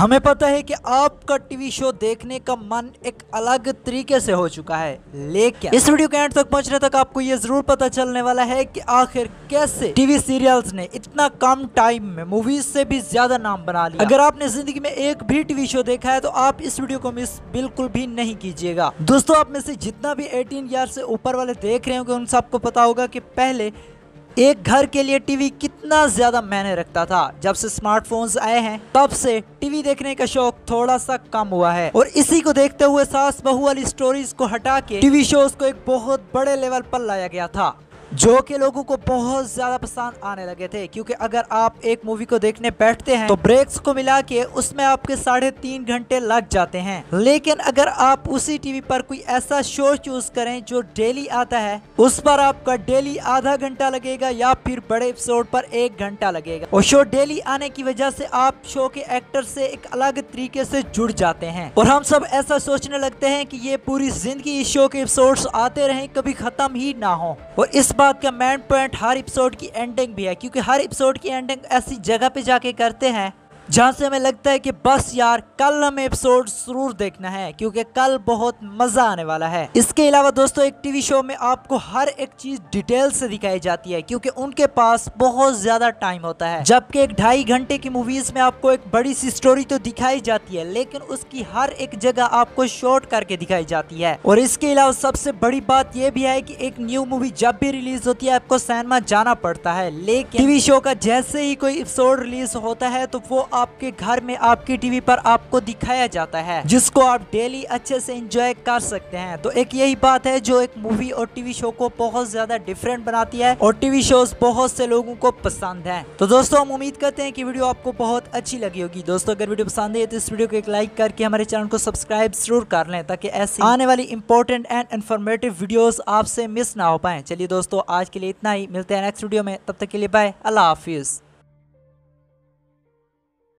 हमें पता है कि आपका टीवी शो देखने का मन एक अलग तरीके से हो चुका है, लेकिन इस वीडियो के एंड तक पहुंचने तक आपको ये जरूर पता चलने वाला है कि आखिर कैसे टीवी सीरियल्स ने इतना कम टाइम में मूवीज से भी ज्यादा नाम बना लिया। अगर आपने जिंदगी में एक भी टीवी शो देखा है तो आप इस वीडियो को मिस बिल्कुल भी नहीं कीजिएगा। दोस्तों, आप में से जितना भी 18 ईयर से ऊपर वाले देख रहे होंगे उन सबको पता होगा कि पहले एक घर के लिए टीवी कितना ज्यादा मायने रखता था। जब से स्मार्टफोन्स आए हैं तब से टीवी देखने का शौक थोड़ा सा कम हुआ है और इसी को देखते हुए सास बहू वाली स्टोरीज को हटा के टीवी शोज को एक बहुत बड़े लेवल पर लाया गया था, जो कि लोगों को बहुत ज्यादा पसंद आने लगे थे। क्योंकि अगर आप एक मूवी को देखने बैठते हैं तो ब्रेक्स को मिला के उसमें आपके 3.5 घंटे लग जाते हैं, लेकिन अगर आप उसी टीवी पर कोई ऐसा शो चूज करें जो डेली आता है उस पर आपका डेली आधा घंटा लगेगा या फिर बड़े एपिसोड पर 1 घंटा लगेगा। और शो डेली आने की वजह से आप शो के एक्टर से एक अलग तरीके से जुड़ जाते हैं और हम सब ऐसा सोचने लगते हैं कि ये पूरी जिंदगी इस शो के एपिसोड्स आते रहें, कभी खत्म ही ना हो। और इस बात का मेन पॉइंट हर एपिसोड की एंडिंग भी है, क्योंकि हर एपिसोड की एंडिंग ऐसी जगह पे जाके करते हैं जहाँ से हमें लगता है कि बस यार कल हमें एपिसोड जरूर देखना है क्योंकि कल बहुत मजा आने वाला है। इसके अलावा दोस्तों, एक टीवी शो में आपको हर एक चीज डिटेल से दिखाई जाती है क्योंकि उनके पास बहुत ज्यादा टाइम होता है, जबकि एक 2.5 घंटे की मूवीज में आपको एक बड़ी सी स्टोरी तो दिखाई जाती है लेकिन उसकी हर एक जगह आपको शॉर्ट करके दिखाई जाती है। और इसके अलावा सबसे बड़ी बात यह भी है कि एक न्यू मूवी जब भी रिलीज होती है आपको सिनेमा जाना पड़ता है, लेकिन टीवी शो का जैसे ही कोई एपिसोड रिलीज होता है तो वो आपके घर में आपकी टीवी पर आपको दिखाया जाता है, जिसको आप डेली अच्छे से एंजॉय कर सकते हैं। तो एक यही बात है जो एक मूवी और टीवी शो को बहुत ज्यादा डिफरेंट बनाती है और टीवी शोज बहुत से लोगों को पसंद हैं। तो दोस्तों, हम उम्मीद करते हैं कि वीडियो आपको बहुत अच्छी लगी होगी। दोस्तों, अगर वीडियो पसंद है तो इस वीडियो को एक लाइक करके हमारे चैनल को सब्सक्राइब जरूर कर लें ताकि ऐसी आने वाली इंपॉर्टेंट एंड इन्फॉर्मेटिव वीडियोज आपसे मिस ना हो पाए। चलिए दोस्तों, आज के लिए इतना ही, मिलते हैं नेक्स्ट वीडियो में, तब तक के लिए बाय, अल्लाह हाफिज।